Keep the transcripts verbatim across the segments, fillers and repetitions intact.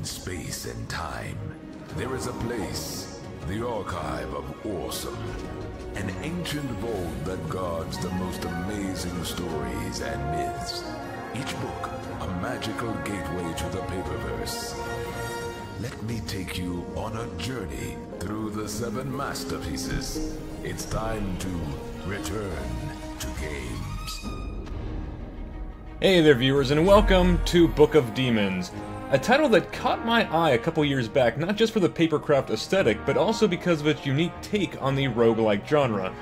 beyond space and time, there is a place, the Archive of Awesome, an ancient vault that guards the most amazing stories and myths. Each book, a magical gateway to the paperverse. Let me take you on a journey through the seven masterpieces. It's time to return to games. Hey there, viewers, and welcome to Book of Demons, a title that caught my eye a couple years back, not just for the papercraft aesthetic, but also because of its unique take on the roguelike genre.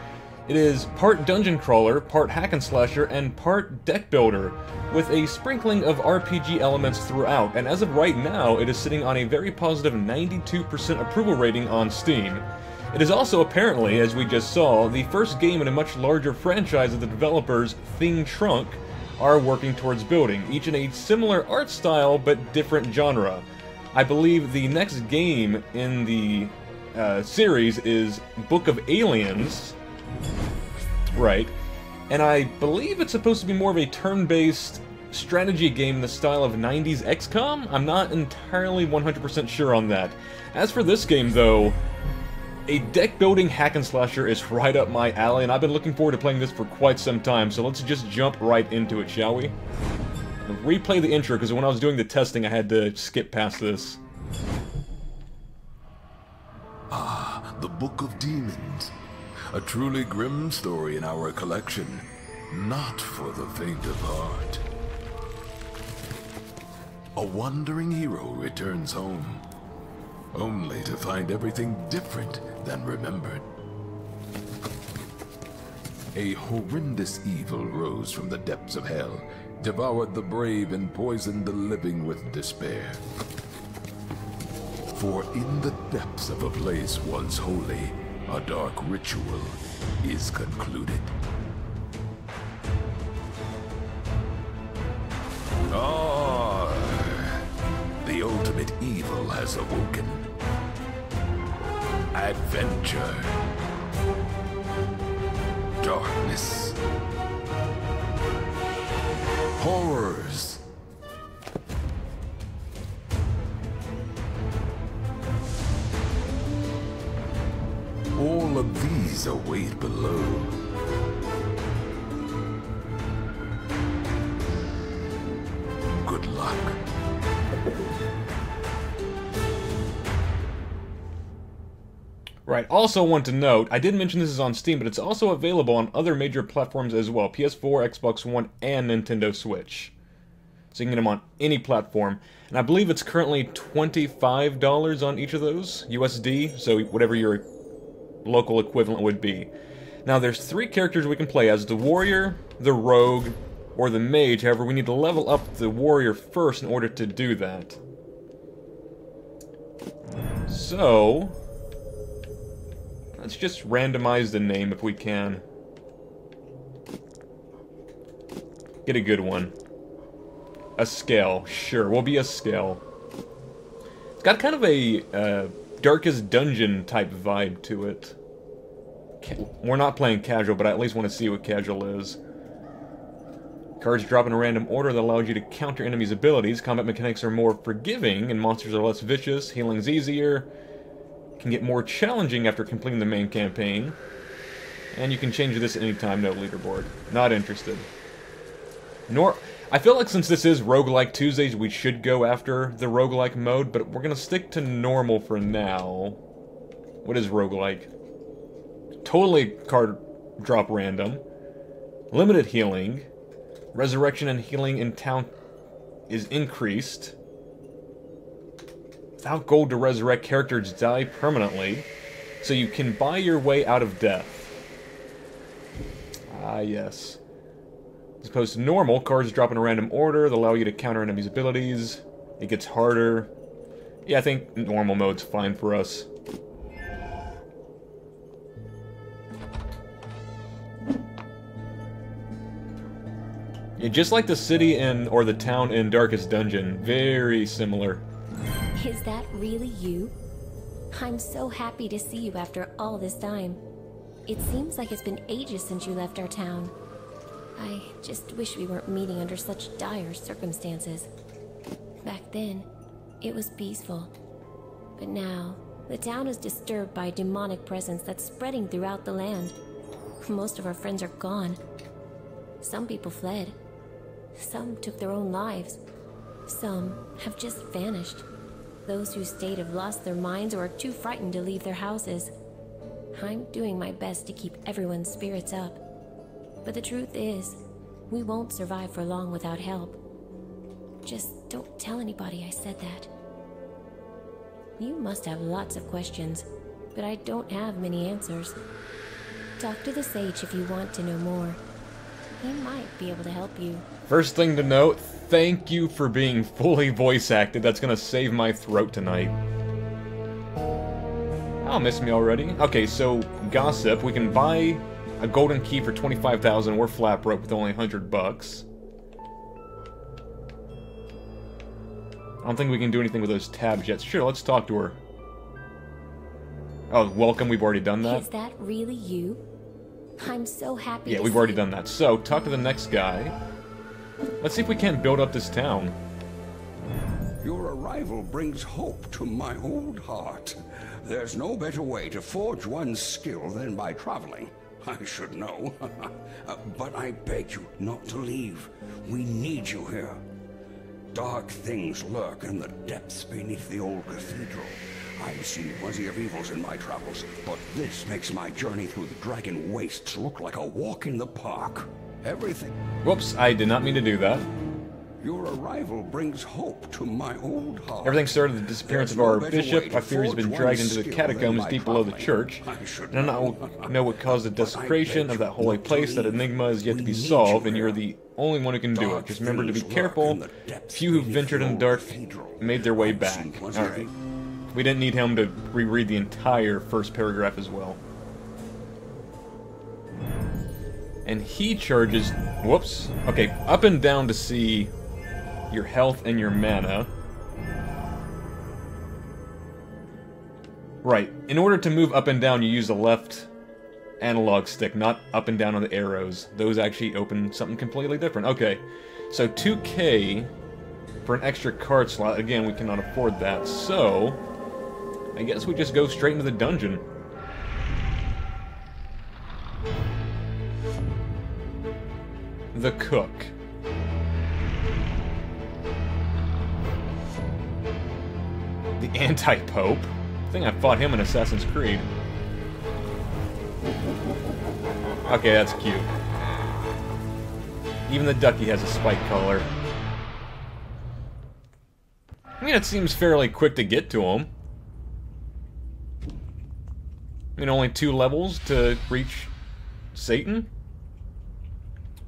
It is part dungeon crawler, part hack and slasher, and part deck builder, with a sprinkling of R P G elements throughout, and as of right now, it is sitting on a very positive ninety-two percent approval rating on Steam. It is also apparently, as we just saw, the first game in a much larger franchise that the developers, Thing Trunk, are working towards building, each in a similar art style but different genre. I believe the next game in the uh, series is Book of Aliens. Right. And I believe it's supposed to be more of a turn-based strategy game in the style of nineties X COM? I'm not entirely one hundred percent sure on that. As for this game, though, a deck-building hack-and-slasher is right up my alley, and I've been looking forward to playing this for quite some time, so let's just jump right into it, shall we? I'll replay the intro, because when I was doing the testing, I had to skip past this. Ah, the Book of Demons. A truly grim story in our collection, not for the faint of heart. A wandering hero returns home, only to find everything different than remembered. A horrendous evil rose from the depths of hell, devoured the brave and poisoned the living with despair. For in the depths of a place once holy, a dark ritual is concluded. Ah, the ultimate evil has awoken. Adventure. Darkness. Horrors. All of these await below. Good luck. Right, also want to note, I did mention this is on Steam, but it's also available on other major platforms as well. P S four, Xbox One, and Nintendo Switch. So you can get them on any platform. And I believe it's currently twenty-five dollars on each of those, U S D, so whatever your local equivalent would be. Now there's three characters we can play as: the warrior, the rogue, or the mage. However, we need to level up the warrior first in order to do that. So let's just randomize the name if we can. Get a good one. A scale, sure, we'll be a scale. It's got kind of a uh, Darkest Dungeon type vibe to it. We're not playing casual, but I at least want to see what casual is. Cards drop in a random order that allows you to counter enemies' abilities. Combat mechanics are more forgiving, and monsters are less vicious. Healing's easier. Can get more challenging after completing the main campaign. And you can change this at any time. No leaderboard. Not interested. Nor... I feel like since this is Roguelike Tuesdays, we should go after the roguelike mode, but we're gonna stick to normal for now. What is roguelike? Totally card drop random. Limited healing. Resurrection and healing in town is increased. Without gold to resurrect, characters die permanently, so you can buy your way out of death. Ah, yes. As opposed to normal, cards drop in a random order that allow you to counter enemies' abilities. It gets harder. Yeah, I think normal mode's fine for us. Yeah, just like the city in, or the town in Darkest Dungeon, very similar. Is that really you? I'm so happy to see you after all this time. It seems like it's been ages since you left our town. I just wish we weren't meeting under such dire circumstances. Back then, It was peaceful. But now, the town is disturbed by a demonic presence that's spreading throughout the land. Most of our friends are gone. Some people fled. Some took their own lives. Some have just vanished. Those who stayed have lost their minds or are too frightened to leave their houses. I'm doing my best to keep everyone's spirits up. But the truth is, we won't survive for long without help. Just don't tell anybody I said that. You must have lots of questions, but I don't have many answers. Talk to the sage if you want to know more. He might be able to help you. First thing to note, thank you for being fully voice acted. That's gonna save my throat tonight. I'll miss me already. Okay, so gossip. We can buy a golden key for twenty-five thousand. We're flat broke with only one hundred bucks. I don't think we can do anything with those tabs yet. Sure, let's talk to her. Oh, welcome. We've already done that. Is that really you? I'm so happy. Yeah, we've already done that. So, talk to the next guy. Let's see if we can build up this town. Your arrival brings hope to my old heart. There's no better way to forge one's skill than by traveling. I should know. uh, but I beg you not to leave. We need you here. Dark things lurk in the depths beneath the old cathedral. I've seen plenty of evils in my travels, but this makes my journey through the dragon wastes look like a walk in the park. Everything. Whoops, I did not mean to do that. Your arrival brings hope to my old heart. Everything started with the disappearance There's of our no bishop. I fear he's been dragged into the catacombs deep below the church. I should and I don't know what caused the desecration of that holy place. That enigma is yet we to be solved, and you're the only one who can do it. Just remember to be careful. Few who ventured in the dark made their way back. Alright. We didn't need him to reread the entire first paragraph as well. And he charges... Whoops. Okay, up and down to see your health and your mana. Right. In order to move up and down, you use the left analog stick, not up and down on the arrows. Those actually open something completely different. Okay. So two K for an extra card slot. Again, we cannot afford that, so... I guess we just go straight into the dungeon. The cook. The anti-pope. I think I fought him in Assassin's Creed. Okay, that's cute. Even the ducky has a spike collar. I mean, it seems fairly quick to get to him. I mean, only two levels to reach Satan.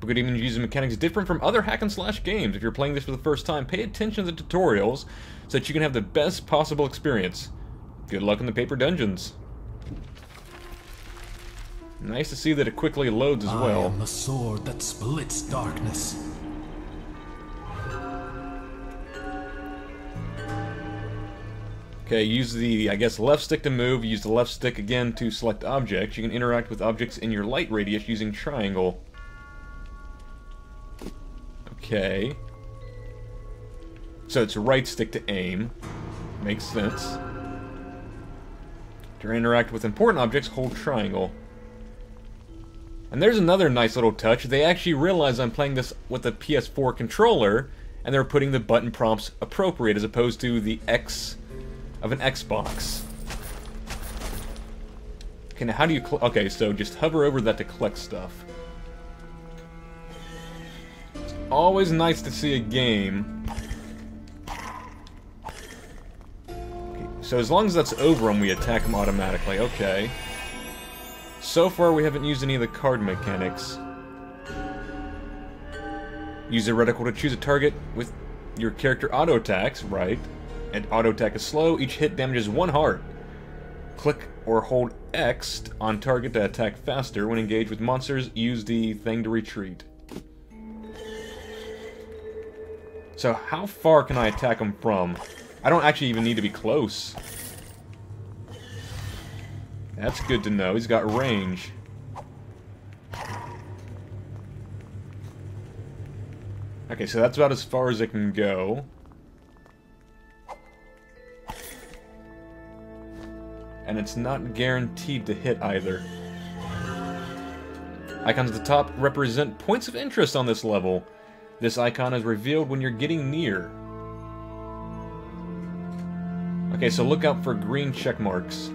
Book of Demons uses mechanics different from other hack-and-slash games. If you're playing this for the first time, pay attention to the tutorials so that you can have the best possible experience. Good luck in the paper dungeons. Nice to see that it quickly loads as well. I am the sword that splits darkness. Okay, use the, I guess, left stick to move. Use the left stick again to select objects. You can interact with objects in your light radius using triangle. Okay. So it's right stick to aim. Makes sense. To interact with important objects, hold triangle. And there's another nice little touch. They actually realize I'm playing this with a P S four controller, and they're putting the button prompts appropriate as opposed to the X... of an Xbox. Okay, now how do you... Okay, so just hover over that to collect stuff. It's always nice to see a game. Okay, so as long as that's over them, we attack them automatically. Okay. So far, we haven't used any of the card mechanics. Use the reticle to choose a target with your character auto-attacks, right? And auto-attack is slow. Each hit damages one heart. Click or hold X on target to attack faster. When engaged with monsters, use the thing to retreat. So how far can I attack them from? I don't actually even need to be close. That's good to know. He's got range. Okay, so that's about as far as it can go. and it's not guaranteed to hit either. Icons at the top represent points of interest on this level. This icon is revealed when you're getting near. Okay, so look out for green check marks.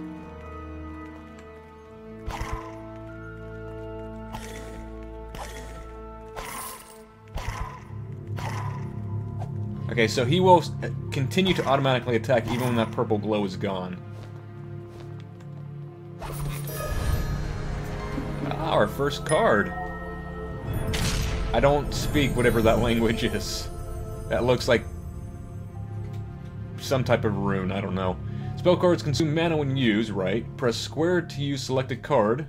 Okay, so he will continue to automatically attack even when that purple glow is gone. Ah, our first card. I don't speak whatever that language is. That looks like some type of rune, I don't know. Spell cards consume mana when used, right? Press square to use selected card.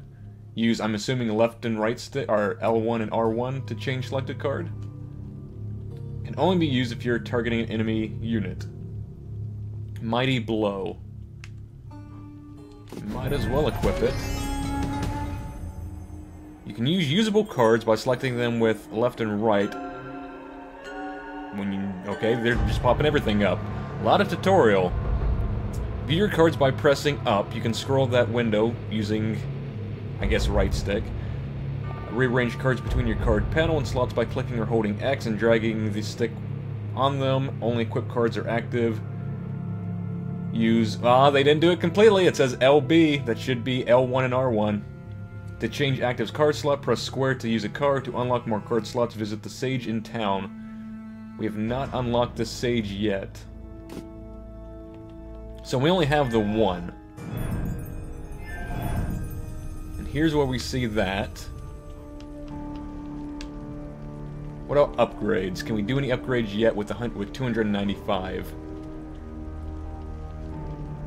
Use, I'm assuming, left and right stick, or L one and R one to change selected card. Can only be used if you're targeting an enemy unit. Mighty Blow. Might as well equip it. You can use usable cards by selecting them with left and right. When you, okay, they're just popping everything up. A lot of tutorial. View your cards by pressing up. You can scroll that window using, I guess, right stick. Rearrange cards between your card panel and slots by clicking or holding X and dragging the stick on them. Only equipped cards are active. Use... Ah, they didn't do it completely. It says L B. That should be L one and R one. To change active's card slot, press square to use a card. To unlock more card slots, visit the Sage in town. We have not unlocked the Sage yet. So we only have the one. And here's where we see that. What about upgrades? Can we do any upgrades yet with the hunt with two hundred ninety-five?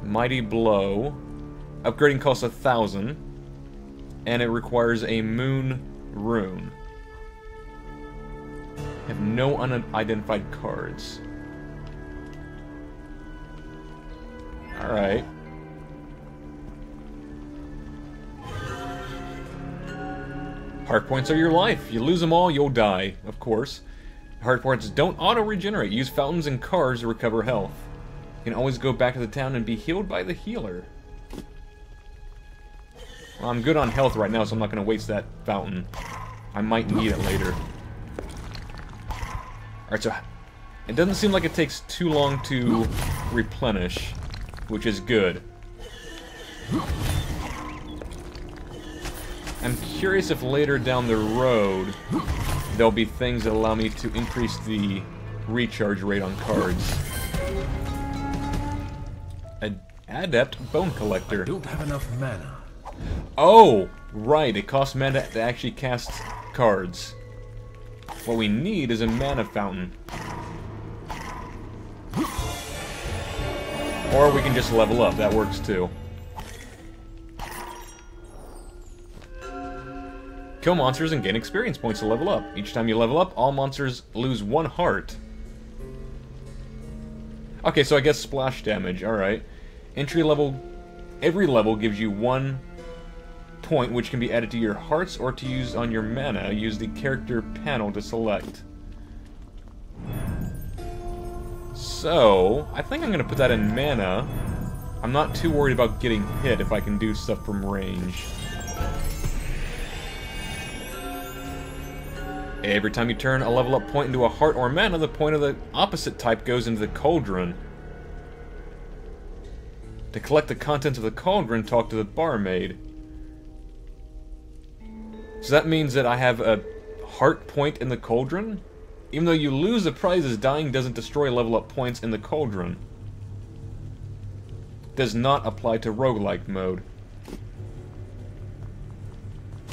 Mighty Blow. Upgrading costs a thousand. And it requires a moon rune. I have no unidentified cards. Alright. Heart points are your life. You lose them all, you'll die, of course. Heart points don't auto-regenerate. Use fountains and cars to recover health. You can always go back to the town and be healed by the healer. Well, I'm good on health right now, so I'm not going to waste that fountain. I might need it later. Alright, so it doesn't seem like it takes too long to replenish, which is good. I'm curious if later down the road there'll be things that allow me to increase the recharge rate on cards. An adept bone collector. I don't have enough mana. Oh, right. It costs mana to actually cast cards. What we need is a mana fountain. Or we can just level up. That works too. Kill monsters and gain experience points to level up. Each time you level up, all monsters lose one heart. Okay, so I guess splash damage, alright. Entry level... Every level gives you one point which can be added to your hearts or to use on your mana. Use the character panel to select. So, I think I'm going to put that in mana. I'm not too worried about getting hit if I can do stuff from range. Every time you turn a level up point into a heart or mana, the point of the opposite type goes into the cauldron. To collect the contents of the cauldron, talk to the barmaid. So that means that I have a heart point in the cauldron? Even though you lose the prizes, dying doesn't destroy level up points in the cauldron. Does not apply to roguelike mode.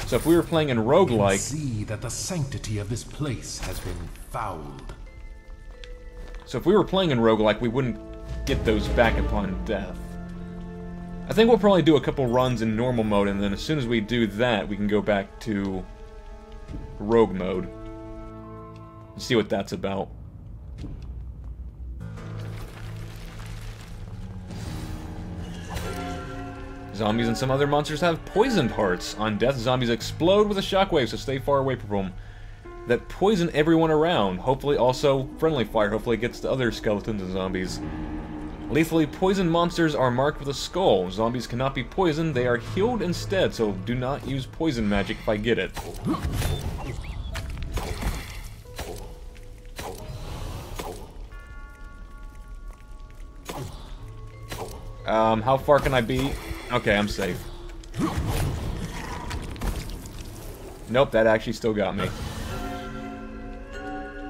So if we were playing in roguelike, we see that the sanctity of this place has been fouled. So if we were playing in roguelike, we wouldn't get those back upon death. I think we'll probably do a couple runs in normal mode, and then as soon as we do that, we can go back to rogue mode. Let's see what that's about. Zombies and some other monsters have poisoned hearts. On death, zombies explode with a shockwave, so stay far away from them. That poison everyone around. Hopefully also friendly fire. Hopefully it gets to other skeletons and zombies. Lethally poisoned monsters are marked with a skull. Zombies cannot be poisoned, they are healed instead, so do not use poison magic if I get it. Um, how far can I be? Okay, I'm safe. Nope, that actually still got me.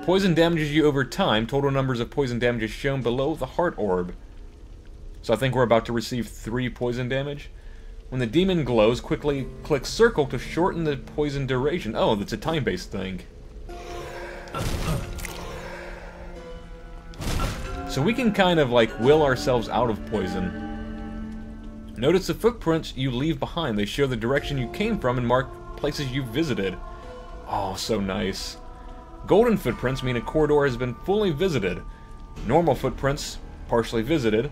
Poison damages you over time. Total numbers of poison damage is shown below the heart orb. So I think we're about to receive three poison damage. When the demon glows, quickly click circle to shorten the poison duration. Oh, that's a time-based thing. So we can kind of like will ourselves out of poison. Notice the footprints you leave behind. They show the direction you came from and mark places you visited. Oh, so nice. Golden footprints mean a corridor has been fully visited. Normal footprints, partially visited.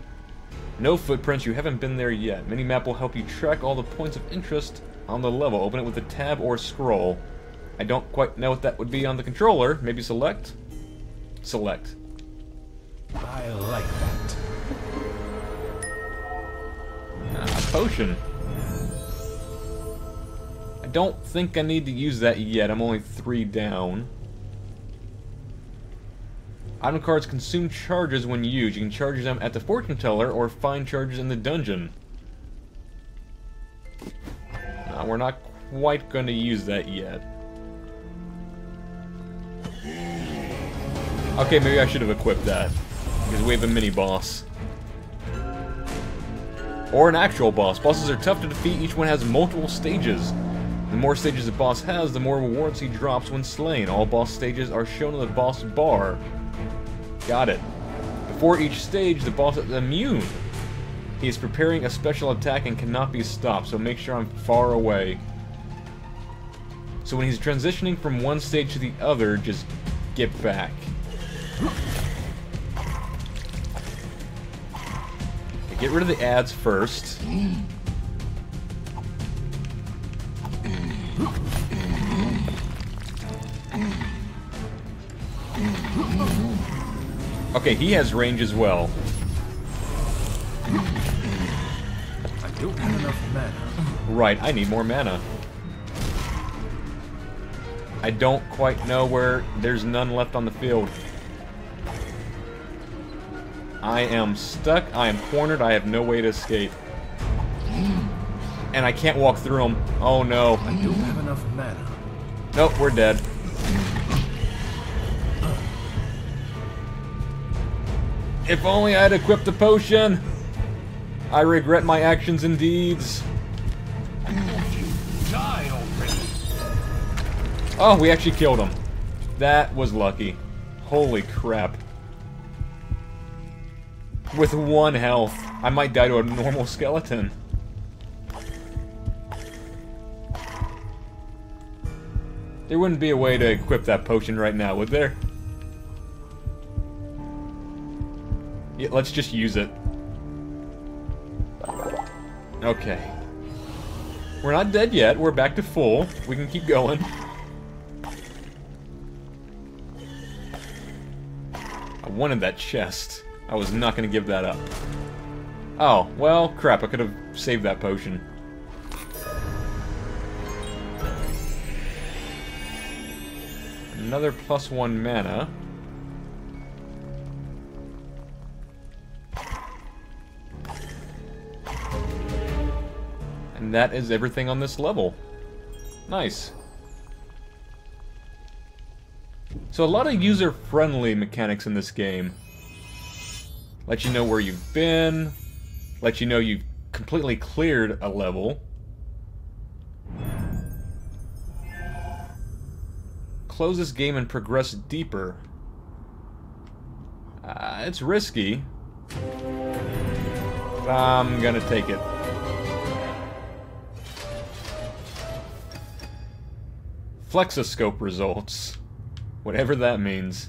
No footprints, you haven't been there yet. Minimap will help you track all the points of interest on the level. Open it with a tab or scroll. I don't quite know what that would be on the controller. Maybe select? Select. I like that. A potion. I don't think I need to use that yet. I'm only three down. Item cards consume charges when used. You can charge them at the fortune teller or find charges in the dungeon. No, we're not quite going to use that yet. Okay, maybe I should have equipped that, because we have a mini boss. Or an actual boss. Bosses are tough to defeat, each one has multiple stages. The more stages a boss has, the more rewards he drops when slain. All boss stages are shown on the boss bar. Got it. Before each stage, the boss is immune. He is preparing a special attack and cannot be stopped, so make sure I'm far away. So when he's transitioning from one stage to the other, just get back. Get rid of the ads first. Okay, he has range as well. I don't have enough mana. Right, I need more mana. I don't quite know where. There's none left on the field. I am stuck, I am cornered, I have no way to escape. And I can't walk through them. Oh no. I don't have enough mana. Nope, we're dead. If only I had equipped the potion! I regret my actions and deeds. Oh, we actually killed him. That was lucky. Holy crap. With one health, I might die to a normal skeleton. There wouldn't be a way to equip that potion right now, would there? Yeah, let's just use it. Okay. We're not dead yet, we're back to full. We can keep going. I wanted that chest. I was not going to give that up. Oh, well, crap, I could have saved that potion. Another plus one mana. And that is everything on this level. Nice. So a lot of user-friendly mechanics in this game. Let you know where you've been, let you know you've completely cleared a level. Close this game and progress deeper. Uh, it's risky. I'm gonna take it. Flexoscope results. Whatever that means.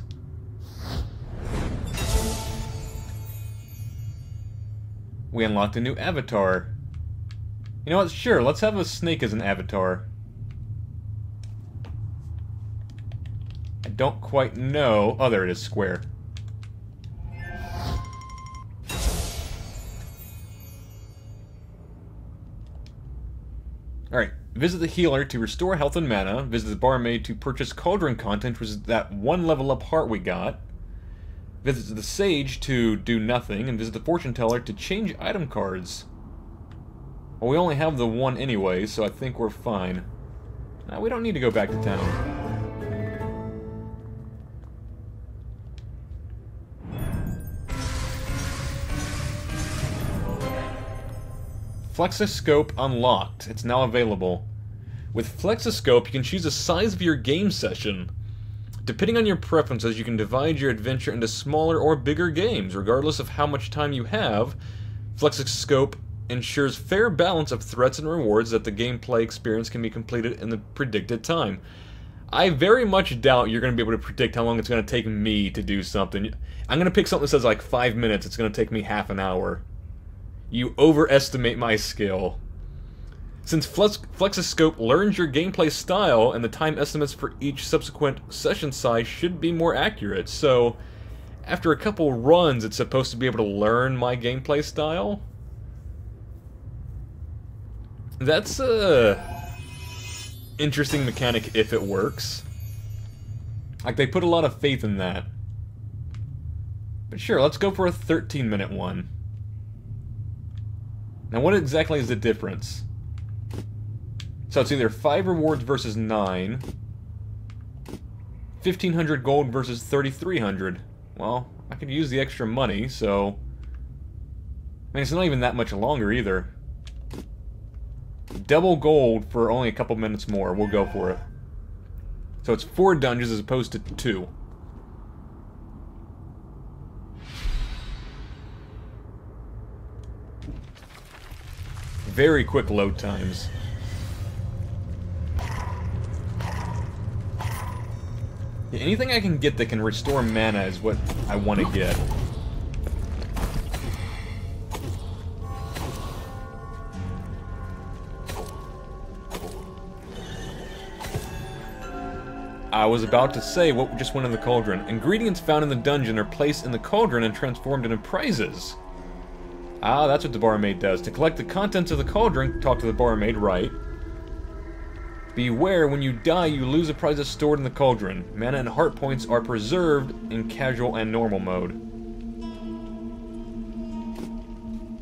We unlocked a new avatar. You know what? Sure, let's have a snake as an avatar. I don't quite know. Oh, there it is, square. Alright, visit the healer to restore health and mana, visit the barmaid to purchase cauldron content, which is that one level up heart we got, visit the sage to do nothing, and visit the fortune teller to change item cards. Well, we only have the one anyway, so I think we're fine. Now, we don't need to go back to town. Flexoscope unlocked. It's now available. With Flexoscope, you can choose the size of your game session. Depending on your preferences, you can divide your adventure into smaller or bigger games. Regardless of how much time you have, Flexoscope ensures fair balance of threats and rewards that the gameplay experience can be completed in the predicted time. I very much doubt you're going to be able to predict how long it's going to take me to do something. I'm going to pick something that says like five minutes. It's going to take me half an hour. You overestimate my skill. Since Flexoscope learns your gameplay style, and the time estimates for each subsequent session size should be more accurate, so after a couple runs it's supposed to be able to learn my gameplay style? That's a interesting mechanic if it works. Like, they put a lot of faith in that. But sure, let's go for a thirteen minute one. Now, what exactly is the difference? So it's either five rewards versus nine, fifteen hundred gold versus thirty-three hundred. Well, I could use the extra money, so... I mean, it's not even that much longer, either. Double gold for only a couple minutes more. We'll go for it. So it's four dungeons as opposed to two. Very quick load times. Yeah, anything I can get that can restore mana is what I want to get. I was about to say what just went in the cauldron. Ingredients found in the dungeon are placed in the cauldron and transformed into prizes. Ah, that's what the barmaid does. To collect the contents of the cauldron, talk to the barmaid, right? Beware, when you die, you lose the prizes stored in the cauldron. Mana and heart points are preserved in casual and normal mode.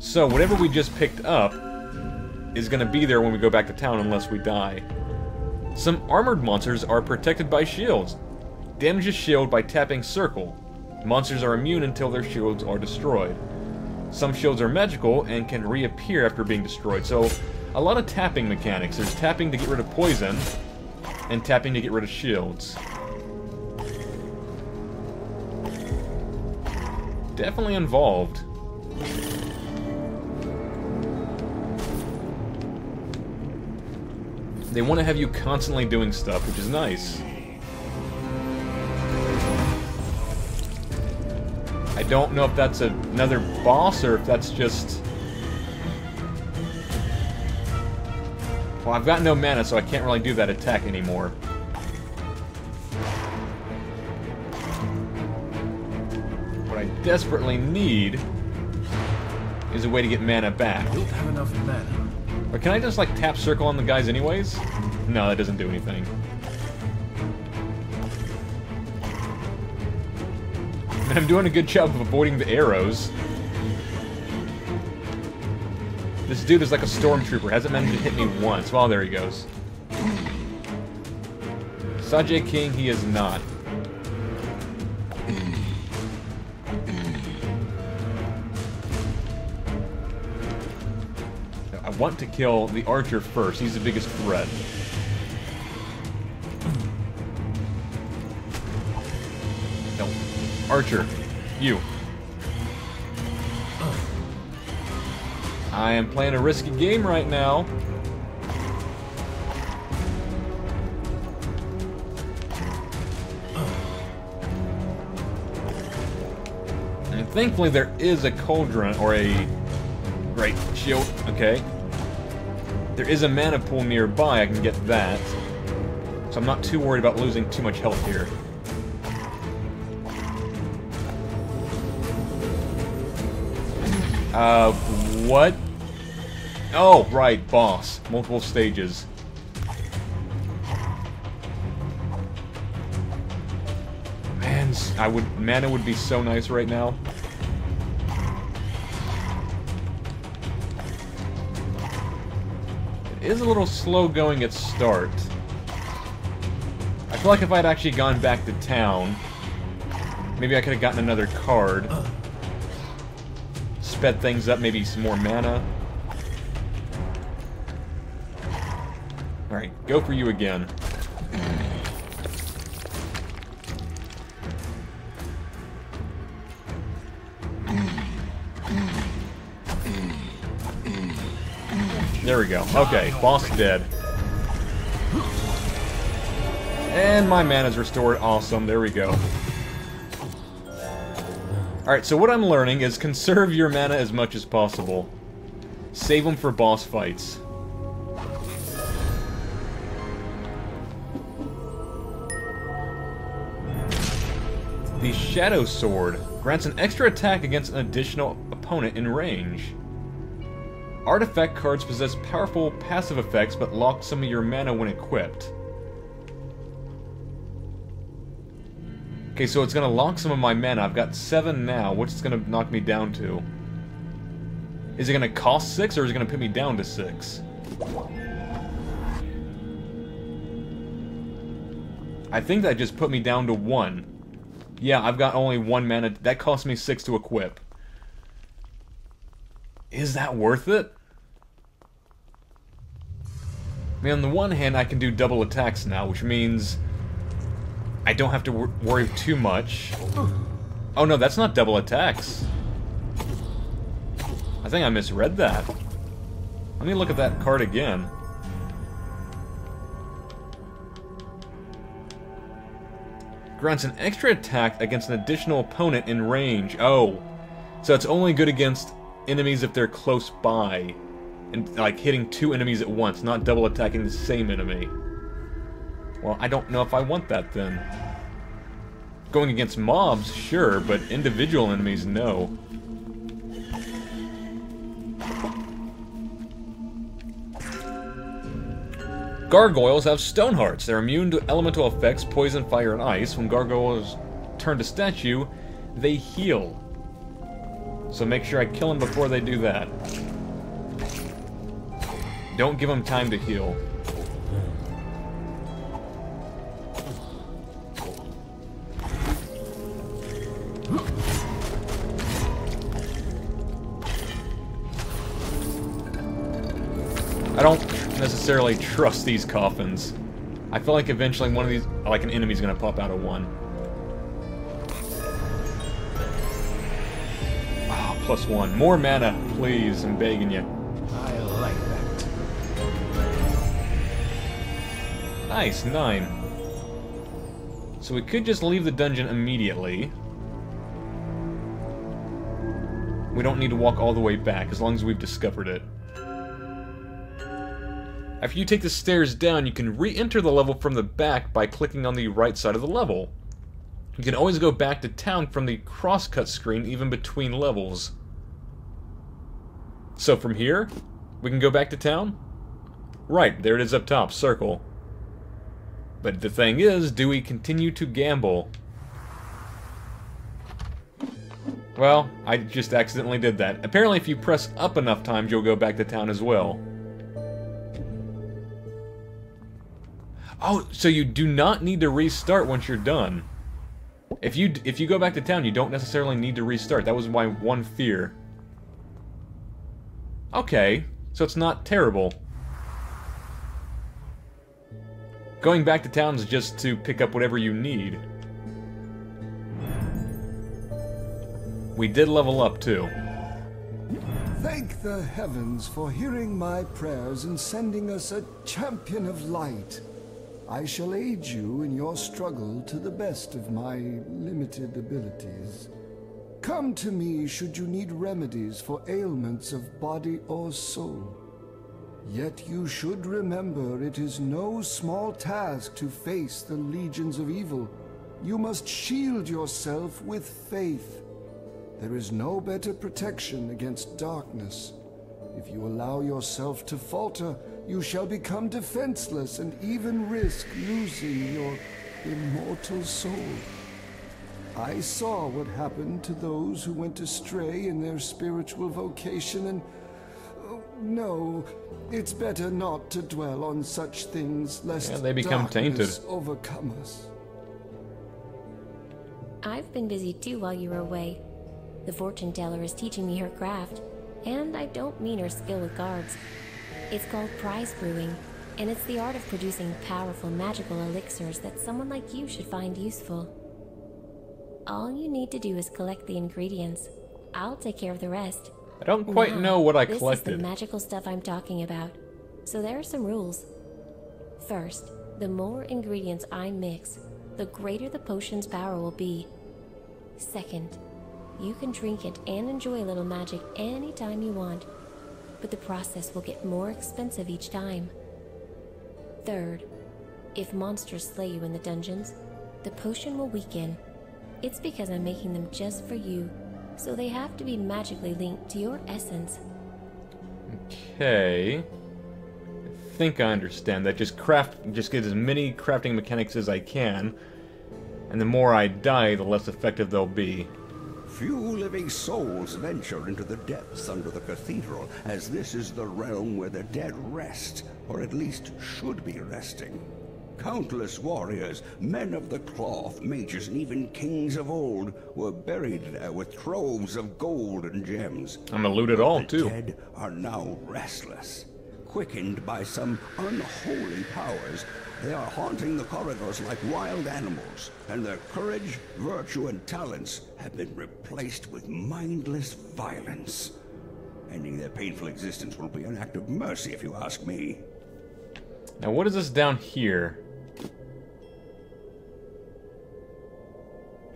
So, whatever we just picked up is going to be there when we go back to town unless we die. Some armored monsters are protected by shields. Damage a shield by tapping circle. Monsters are immune until their shields are destroyed. Some shields are magical and can reappear after being destroyed, so a lot of tapping mechanics. There's tapping to get rid of poison, and tapping to get rid of shields. Definitely involved. They want to have you constantly doing stuff, which is nice. I don't know if that's a, another boss, or if that's just... Well, I've got no mana, so I can't really do that attack anymore. What I desperately need is a way to get mana back. I don't have enough mana. But can I just, like, tap circle on the guys anyways? No, that doesn't do anything. I'm doing a good job of avoiding the arrows. This dude is like a stormtrooper, hasn't managed to hit me once. Well, there he goes. Sajay King, he is not. I want to kill the archer first, he's the biggest threat. Archer, you. I am playing a risky game right now. And thankfully there is a cauldron, or a... Right, shield, okay. There is a mana pool nearby, I can get that. So I'm not too worried about losing too much health here. Uh, what? Oh, right, boss. Multiple stages. Man, I would... mana would be so nice right now. It is a little slow going at start. I feel like if I'd actually gone back to town, maybe I could have gotten another card. Sped things up, maybe some more mana. Alright, go for you again. There we go. Okay, boss dead. And my mana's restored. Awesome, there we go. Alright, so what I'm learning is conserve your mana as much as possible. Save them for boss fights. The Shadow Sword grants an extra attack against an additional opponent in range. Artifact cards possess powerful passive effects but lock some of your mana when equipped. Okay, so it's gonna lock some of my mana. I've got seven now. What's it's gonna knock me down to? Is it gonna cost six or is it gonna put me down to six? I think that just put me down to one. Yeah, I've got only one mana. That cost me six to equip. Is that worth it? I mean, on the one hand, I can do double attacks now, which means I don't have to wor worry too much. Oh no, that's not double attacks. I think I misread that. Let me look at that card again. Grants an extra attack against an additional opponent in range. Oh. So it's only good against enemies if they're close by. And, like, hitting two enemies at once, not double attacking the same enemy. Well, I don't know if I want that, then. Going against mobs, sure, but individual enemies, no. Gargoyles have stone hearts. They're immune to elemental effects, poison, fire, and ice. When gargoyles turn to statue, they heal. So make sure I kill them before they do that. Don't give them time to heal. I don't necessarily trust these coffins. I feel like eventually one of these, like an enemy's gonna pop out of one. Oh, plus one. More mana, please, I'm begging you. I like that. Nice, nine. So we could just leave the dungeon immediately. We don't need to walk all the way back, as long as we've discovered it. After you take the stairs down, you can re-enter the level from the back by clicking on the right side of the level. You can always go back to town from the crosscut screen, even between levels. So from here, we can go back to town? Right, there it is up top, circle. But the thing is, do we continue to gamble? Well, I just accidentally did that. Apparently if you press up enough times, you'll go back to town as well. Oh, so you do not need to restart once you're done. If you if you go back to town, you don't necessarily need to restart. That was my one fear. Okay, so it's not terrible. Going back to town is just to pick up whatever you need. We did level up too. Thank the heavens for hearing my prayers and sending us a champion of light. I shall aid you in your struggle to the best of my limited abilities. Come to me should you need remedies for ailments of body or soul. Yet you should remember it is no small task to face the legions of evil. You must shield yourself with faith. There is no better protection against darkness. If you allow yourself to falter, you shall become defenseless and even risk losing your immortal soul. I saw what happened to those who went astray in their spiritual vocation, and no, it's better not to dwell on such things, lest yeah, they become tainted. Overcome us. I've been busy too while you were away. The fortune teller is teaching me her craft, and I don't mean her skill with cards. It's called prize brewing, and it's the art of producing powerful magical elixirs that someone like you should find useful. All you need to do is collect the ingredients. I'll take care of the rest. I don't quite now, know what I this collected. This is the magical stuff I'm talking about. So there are some rules. First, the more ingredients I mix, the greater the potion's power will be. Second, you can drink it and enjoy a little magic anytime you want, but the process will get more expensive each time. Third, if monsters slay you in the dungeons, the potion will weaken. It's because I'm making them just for you, so they have to be magically linked to your essence. Okay. I think I understand that. Just craft, just get as many crafting mechanics as I can, and the more I die, the less effective they'll be. Few living souls venture into the depths under the cathedral, as this is the realm where the dead rest, or at least should be resting. Countless warriors, men of the cloth, mages, and even kings of old were buried there with troves of gold and gems. I'm gonna loot it all, too. The dead are now restless. Quickened by some unholy powers, they are haunting the corridors like wild animals, and their courage, virtue, and talents have been replaced with mindless violence. Ending their painful existence will be an act of mercy, if you ask me. Now, what is this down here?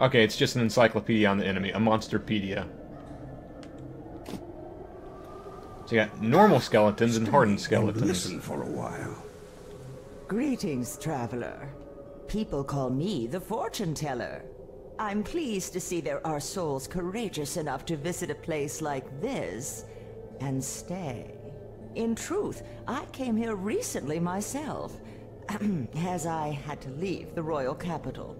Okay, it's just an encyclopedia on the enemy, a monsterpedia. So you got normal skeletons and hardened skeletons. Listen for a while. Greetings, traveler. People call me the fortune teller. I'm pleased to see there are souls courageous enough to visit a place like this and stay. In truth, I came here recently myself, as I had to leave the royal capital.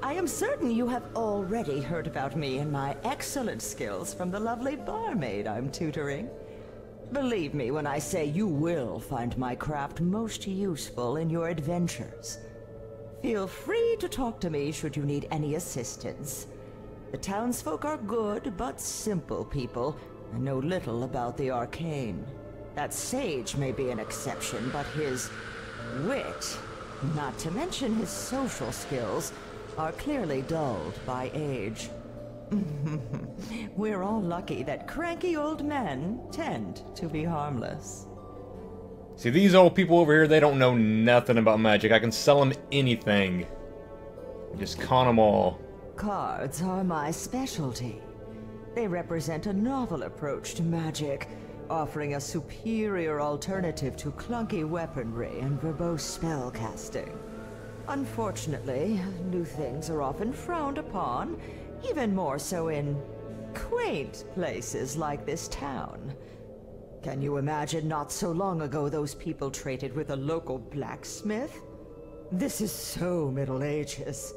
I am certain you have already heard about me and my excellent skills from the lovely barmaid I'm tutoring. Believe me when I say you will find my craft most useful in your adventures. Feel free to talk to me should you need any assistance. The townsfolk are good but simple people and know little about the arcane. That sage may be an exception, but his wit, not to mention his social skills, are clearly dulled by age. We're all lucky that cranky old men tend to be harmless. See, these old people over here, they don't know nothing about magic. I can sell them anything. Just con them all. Cards are my specialty. They represent a novel approach to magic, offering a superior alternative to clunky weaponry and verbose spellcasting. Unfortunately, new things are often frowned upon, even more so in quaint places like this town. Can you imagine not so long ago those people traded with a local blacksmith? This is so Middle Ages.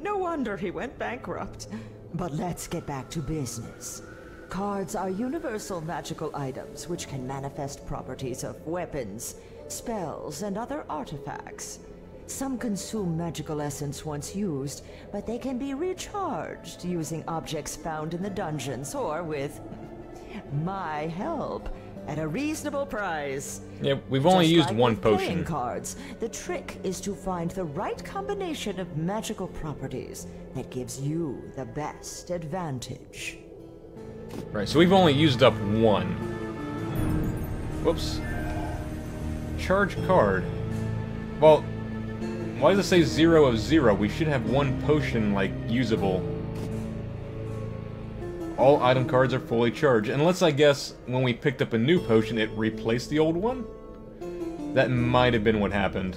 No wonder he went bankrupt. But let's get back to business. Cards are universal magical items which can manifest properties of weapons, spells, and other artifacts. Some consume magical essence once used, but they can be recharged using objects found in the dungeons or with my help at a reasonable price. Yeah, we've only Just used like one potion. Cards, the trick is to find the right combination of magical properties that gives you the best advantage. Right, so we've only used up one. Whoops. Charge card. Well, why does it say zero of zero? We should have one potion, like, usable. All item cards are fully charged. Unless, I guess, when we picked up a new potion, it replaced the old one? That might have been what happened.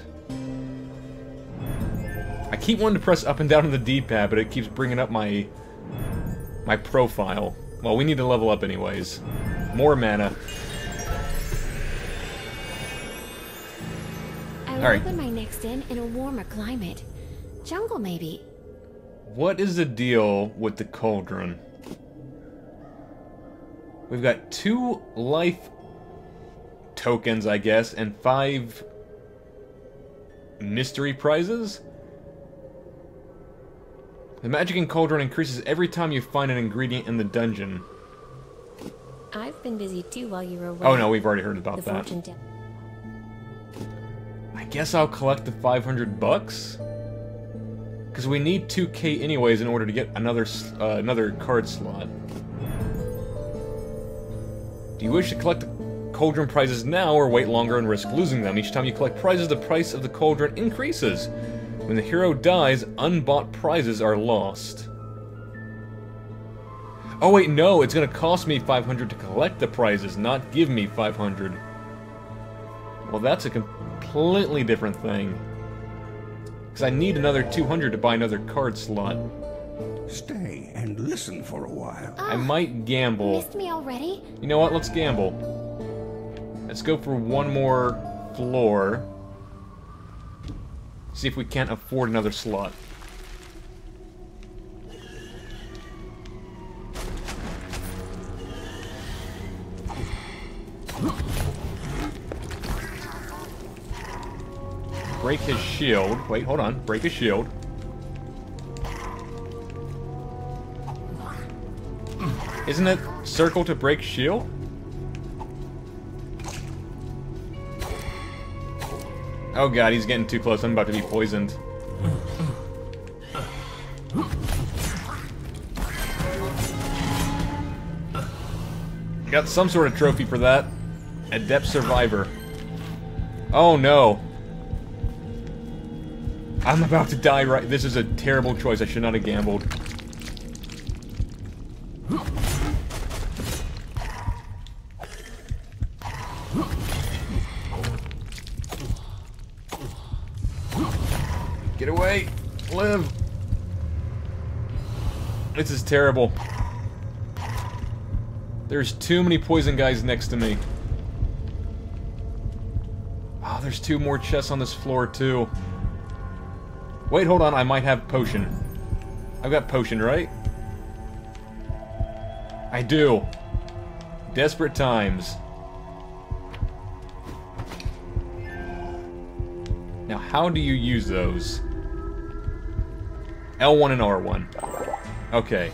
I keep wanting to press up and down on the D-pad, but it keeps bringing up my... my profile. Well, we need to level up anyways. More mana. I'll All right. open my next inn in a warmer climate. Jungle, maybe. What is the deal with the cauldron? We've got two life tokens, I guess, and five mystery prizes? The magic in cauldron increases every time you find an ingredient in the dungeon. I've been busy too while you were away. Oh no, we've already heard about that. I guess I'll collect the five hundred bucks. Because we need two K anyways in order to get another uh, another card slot. Do you wish to collect the cauldron prizes now or wait longer and risk losing them? Each time you collect prizes, the price of the cauldron increases. When the hero dies, unbought prizes are lost. Oh wait, no, it's going to cost me five hundred to collect the prizes, not give me five hundred. Well, that's a completely different thing. Because I need another two hundred to buy another card slot. Stay and listen for a while. Uh, I might gamble. Missed me already? You know what? Let's gamble. Let's go for one more floor. See if we can't afford another slot. Break his shield. Wait, hold on. Break his shield. Isn't it circle to break shield? Oh god, he's getting too close. I'm about to be poisoned. Got some sort of trophy for that. Adept Survivor. Oh no. I'm about to die right- this is a terrible choice, I should not have gambled. Get away! Live! This is terrible. There's too many poison guys next to me. Oh, there's two more chests on this floor too. Wait, hold on, I might have potion. I've got potion, right? I do. Desperate times. Now, how do you use those? L one and R one. Okay.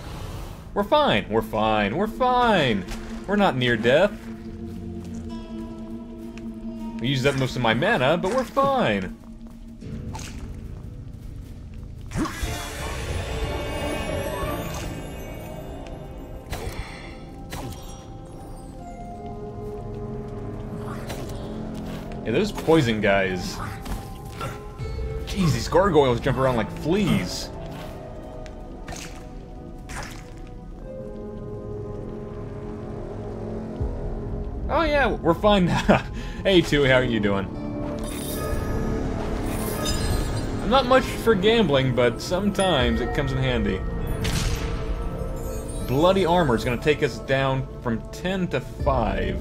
We're fine, we're fine, we're fine. We're not near death. We used up most of my mana, but we're fine. Yeah, those poison guys. Jeez, these gargoyles jump around like fleas. Oh yeah, we're fine. Hey, Tui, how are you doing? I'm not much for gambling, but sometimes it comes in handy. Bloody armor is going to take us down from ten to five.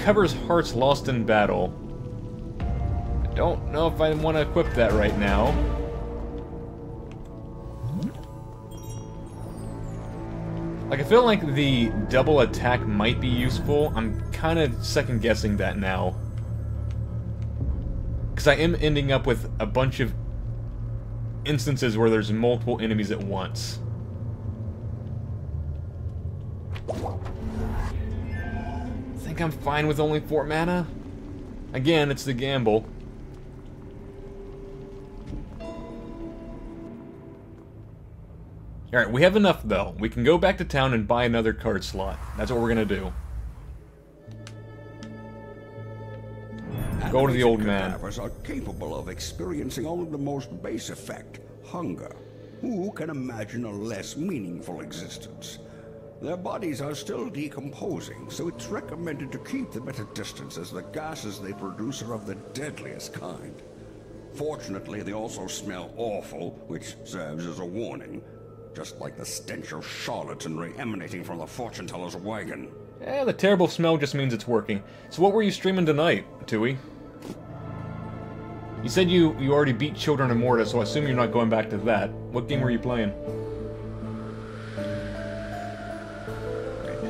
Covers hearts lost in battle. I don't know if I want to equip that right now. Like, I feel like the double attack might be useful. I'm kind of second guessing that now. Because I am ending up with a bunch of instances where there's multiple enemies at once. I'm fine with only four mana. Again, it's the gamble. Alright, we have enough though. We can go back to town and buy another card slot. That's what we're gonna do. Go to the old man. Cadavers are capable of experiencing only the most base effect, hunger. Who can imagine a less meaningful existence? Their bodies are still decomposing, so it's recommended to keep them at a distance as the gases they produce are of the deadliest kind. Fortunately, they also smell awful, which serves as a warning. just like the stench of charlatanry emanating from the fortune-teller's wagon. Eh, the terrible smell just means it's working. So what were you streaming tonight, Tui? You said you, you already beat Children of Morta, so I assume you're not going back to that. What game were you playing?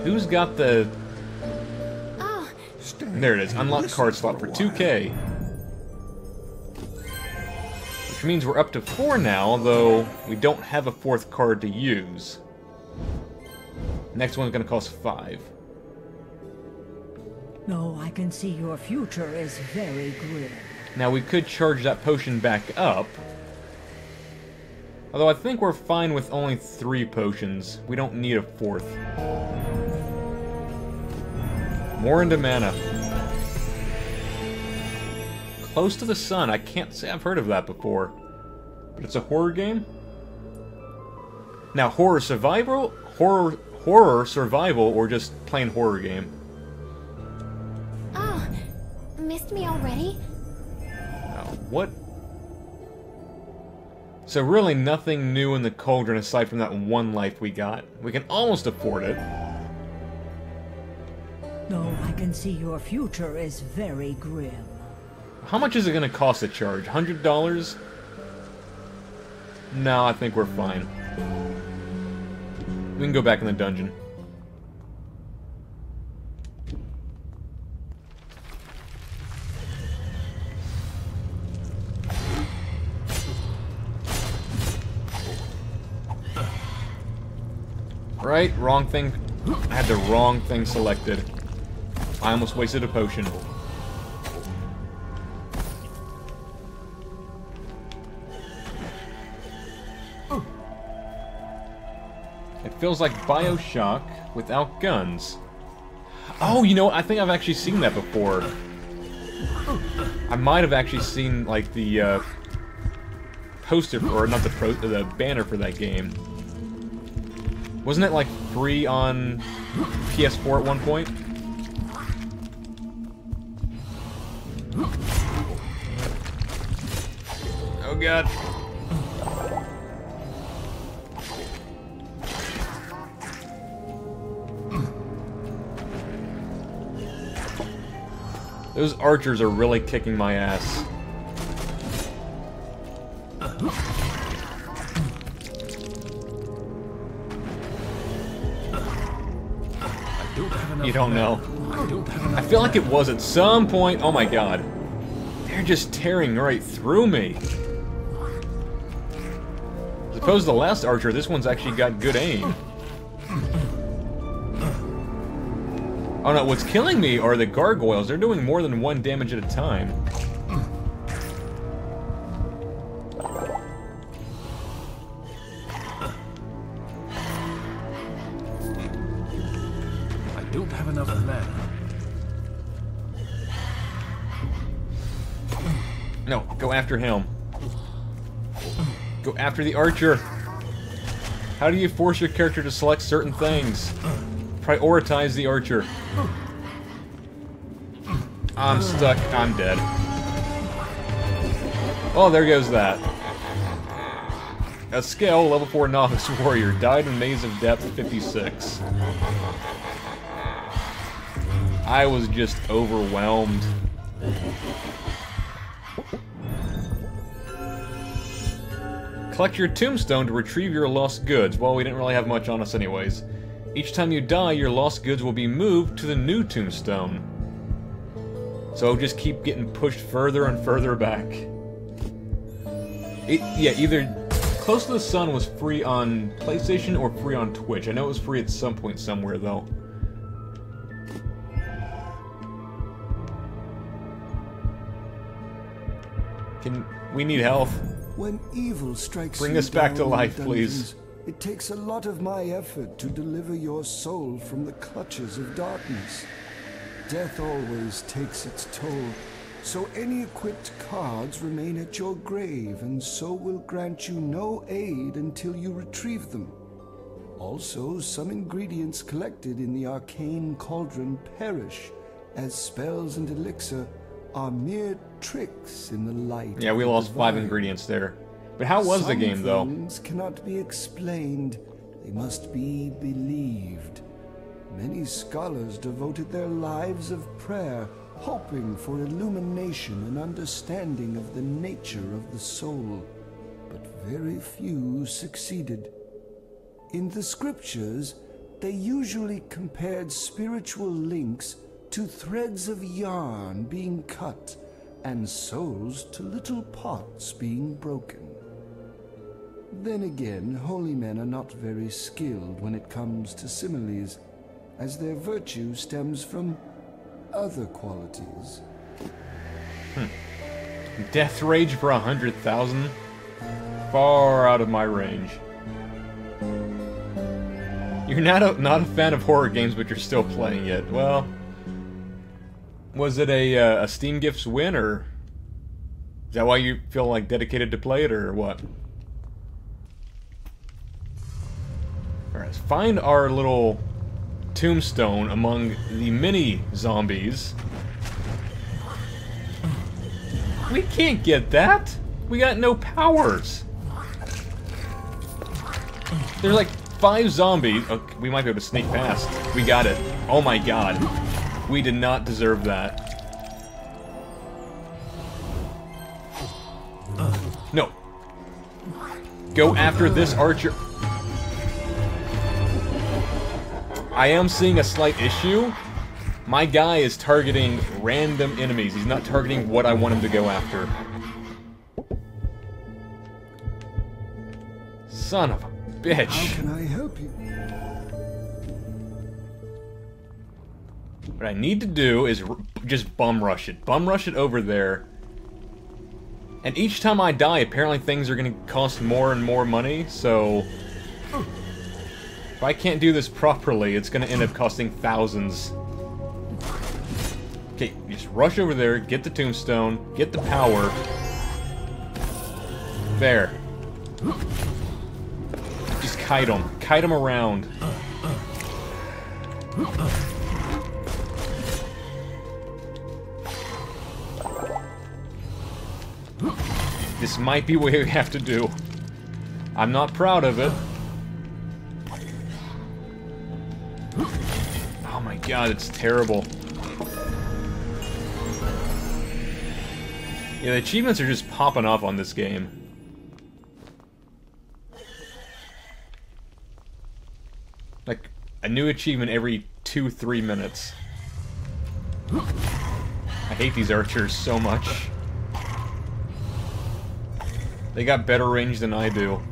Who's got the... Oh. There it is. Unlock card slot for two K. Which means we're up to four now, though we don't have a fourth card to use. Next one's gonna cost five. No, I can see your future is very grim. Now we could charge that potion back up. Although I think we're fine with only three potions. We don't need a fourth. More into mana. Close to the Sun. I can't say I've heard of that before. But it's a horror game? Now, horror survival? Horror horror survival or just plain horror game? Oh, missed me already? What? So really nothing new in the Cauldron aside from that one life we got. We can almost afford it. No, I can see your future is very grim. How much is it going to cost to charge? one hundred dollars? No, I think we're fine. We can go back in the dungeon. Right, wrong thing. I had the wrong thing selected. I almost wasted a potion. Ooh. It feels like Bioshock without guns. Oh, you know what? I think I've actually seen that before. I might have actually seen, like, the uh, poster, or not the, pro the banner for that game. Wasn't it like free on P S four at one point? Oh god. Those archers are really kicking my ass. You don't know. I feel like it was at some point. Oh my god. They're just tearing right through me. As opposed to the last archer, this one's actually got good aim. Oh no, what's killing me are the gargoyles. They're doing more than one damage at a time. After him. Go after the archer. How do you force your character to select certain things? Prioritize the archer. I'm stuck. I'm dead. Oh, there goes that. A skill, level four novice warrior, died in Maze of Depth fifty-six. I was just overwhelmed. Collect your tombstone to retrieve your lost goods. Well, we didn't really have much on us anyways. Each time you die, your lost goods will be moved to the new tombstone. So just keep getting pushed further and further back. It, yeah, either Close to the Sun was free on PlayStation or free on Twitch. I know it was free at some point somewhere, though. Can... we need health. When evil strikes Bring us back to life, dungeons, please. It takes a lot of my effort to deliver your soul from the clutches of darkness. Death always takes its toll, so any equipped cards remain at your grave and so will grant you no aid until you retrieve them. Also, some ingredients collected in the arcane cauldron perish, as spells and elixir are mere tricks in the light. Yeah, we lost five ingredients there. But how was the game, though? Some things cannot be explained. They must be believed. Many scholars devoted their lives of prayer, hoping for illumination and understanding of the nature of the soul. But very few succeeded. In the scriptures, they usually compared spiritual links to threads of yarn being cut and souls to little pots being broken. Then again, holy men are not very skilled when it comes to similes, as their virtue stems from other qualities. Hmm. Death rage for a hundred thousand? Far out of my range. You're not a, not a fan of horror games, but you're still playing it. Well, was it a, uh, a Steam Gifts win, or is that why you feel like dedicated to play it, or what? Alright, let's find our little tombstone among the many zombies. We can't get that! We got no powers! There's like five zombies. Okay, we might be able to sneak past. We got it. Oh my god. We did not deserve that. No. Go after this archer. I am seeing a slight issue. My guy is targeting random enemies. He's not targeting what I want him to go after. Son of a bitch. How can I help you? What I need to do is r just bum rush it. Bum rush it over there. And each time I die, apparently things are going to cost more and more money, so if I can't do this properly, it's going to end up costing thousands. Okay, just rush over there, get the tombstone, get the power. There. Just kite them. Kite them around. This might be what we have to do. I'm not proud of it. Oh my god, it's terrible. Yeah, the achievements are just popping off on this game. Like, a new achievement every two, three minutes. I hate these archers so much. They got better range than I do.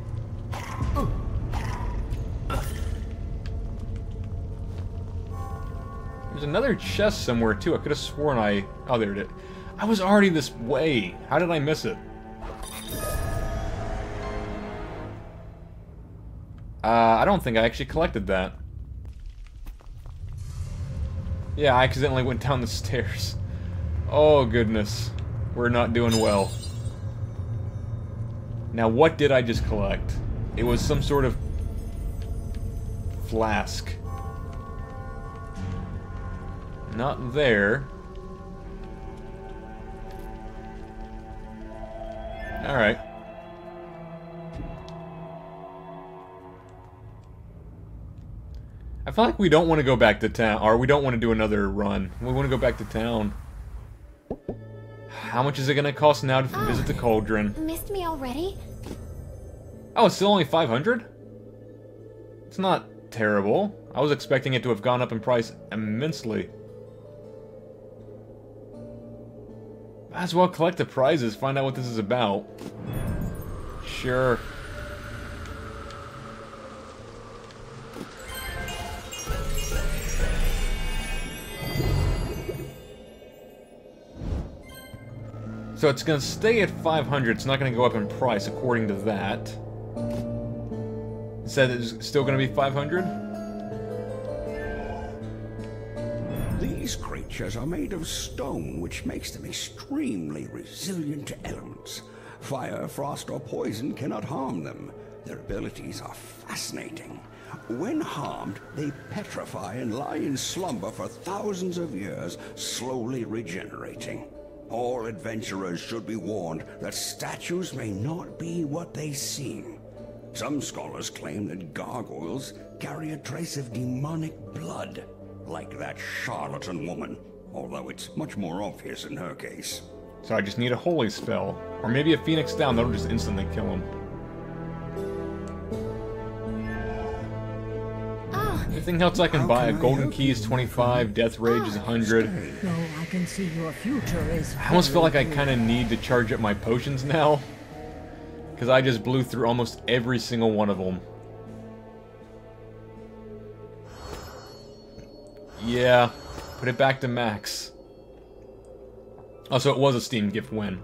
There's another chest somewhere too. I could have sworn I... Oh, there it is. I was already this way. How did I miss it? Uh, I don't think I actually collected that. Yeah, I accidentally went down the stairs. Oh, goodness. We're not doing well. Now, what did I just collect? It was some sort of flask. Not there. Alright. I feel like we don't want to go back to town, or we don't want to do another run. We want to go back to town. How much is it going to cost now to oh, visit the cauldron? Missed me already? Oh, it's still only five hundred? It's not terrible. I was expecting it to have gone up in price immensely. Might as well collect the prizes, find out what this is about. Sure. So it's going to stay at five hundred, it's not going to go up in price according to that. It said it's still going to be five hundred? These creatures are made of stone, which makes them extremely resilient to elements. Fire, frost, or poison cannot harm them. Their abilities are fascinating. When harmed, they petrify and lie in slumber for thousands of years, slowly regenerating. All adventurers should be warned that statues may not be what they seem. Some scholars claim that gargoyles carry a trace of demonic blood, like that charlatan woman, although it's much more obvious in her case. So I just need a holy spell, or maybe a phoenix down that'll just instantly kill him. Anything else I can How buy? Can a golden key is twenty-five, death rage is one hundred. No, I can see your future is I almost feel like I kind of need to charge up my potions now, because I just blew through almost every single one of them. Yeah, put it back to max. Oh, so it was a Steam gift win.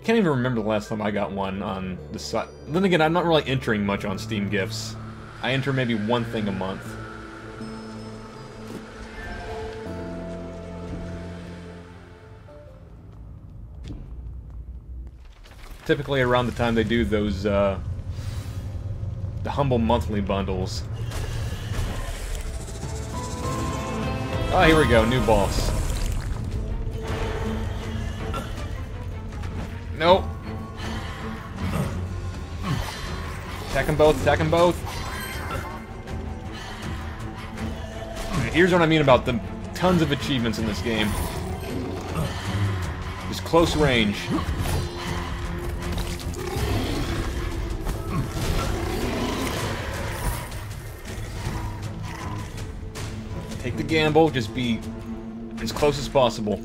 I can't even remember the last time I got one on the site. Then again, I'm not really entering much on Steam Gifts. I enter maybe one thing a month. Typically around the time they do those, uh, the humble monthly bundles. Oh, here we go, new boss. Nope. Attack them both, attack them both. Here's what I mean about the tons of achievements in this game. Just close range. Take the gamble, just be as close as possible.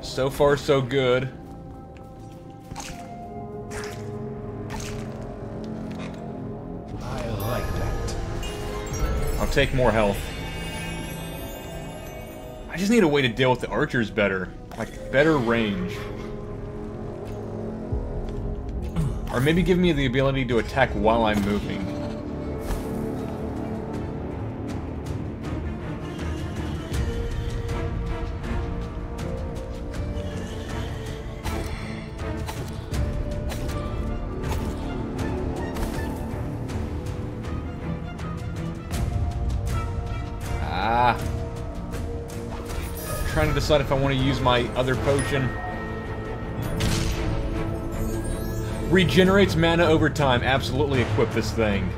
So far, so good. I like that. I'll take more health. I just need a way to deal with the archers better. Like, better range. Or maybe give me the ability to attack while I'm moving. Decide if I want to use my other potion. Regenerates mana over time. Absolutely equip this thing.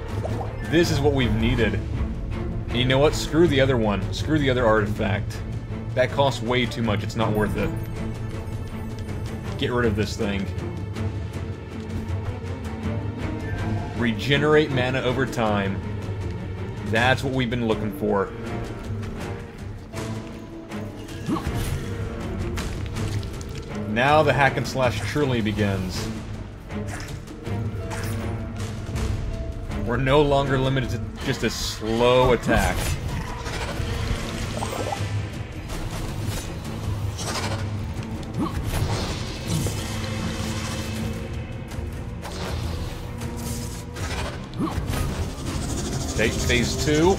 This is what we've needed. And you know what? Screw the other one. Screw the other artifact. That costs way too much. It's not worth it. Get rid of this thing. Regenerate mana over time. That's what we've been looking for. Now the hack and slash truly begins. We're no longer limited to just a slow attack. Take phase two.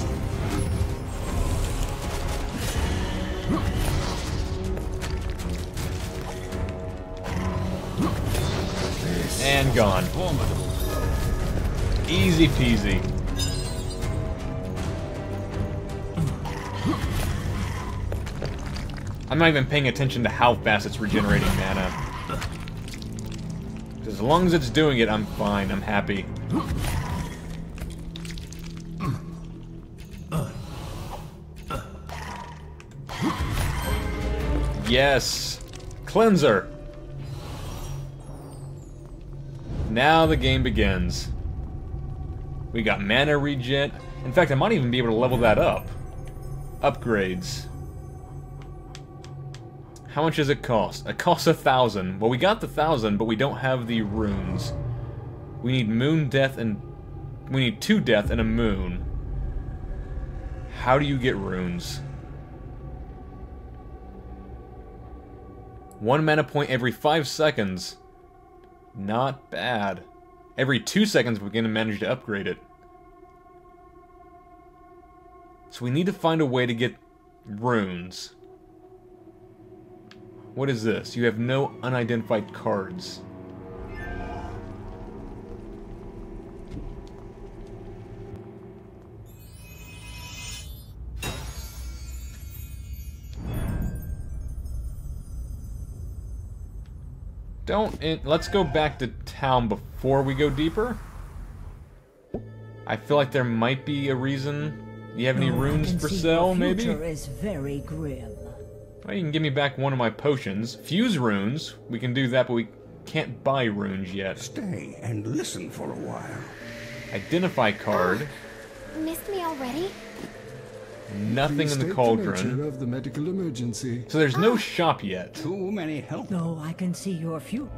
Gone. Easy peasy. I'm not even paying attention to how fast it's regenerating mana. As long as it's doing it, I'm fine. I'm happy. Yes. Cleanser. Now the game begins. We got mana regen. In fact, I might even be able to level that up. Upgrades. How much does it cost? It costs a thousand. Well, we got the thousand, but we don't have the runes. We need moon death and... We need two death and a moon. How do you get runes? One mana point every five seconds. Not bad. Every two seconds we're going to manage to upgrade it. So we need to find a way to get runes. What is this? You have no unidentified cards. Don't... In let's go back to town before we go deeper. I feel like there might be a reason. You have any oh, runes for sale, maybe? Is very grim. Well, you can give me back one of my potions. Fuse runes. We can do that, but we can't buy runes yet. Stay and listen for a while. Identify card. Oh, missed me already? Nothing in the cauldron. The of the medical emergency. So there's no oh. shop yet. Too many help. No, I can see your few.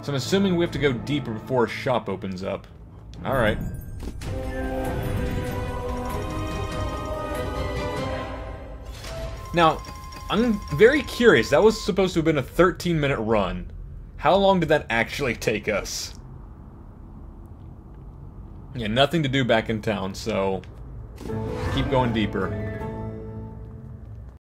So I'm assuming we have to go deeper before a shop opens up. All right. Now, I'm very curious. That was supposed to have been a thirteen minute run. How long did that actually take us? Yeah, nothing to do back in town, so keep going deeper.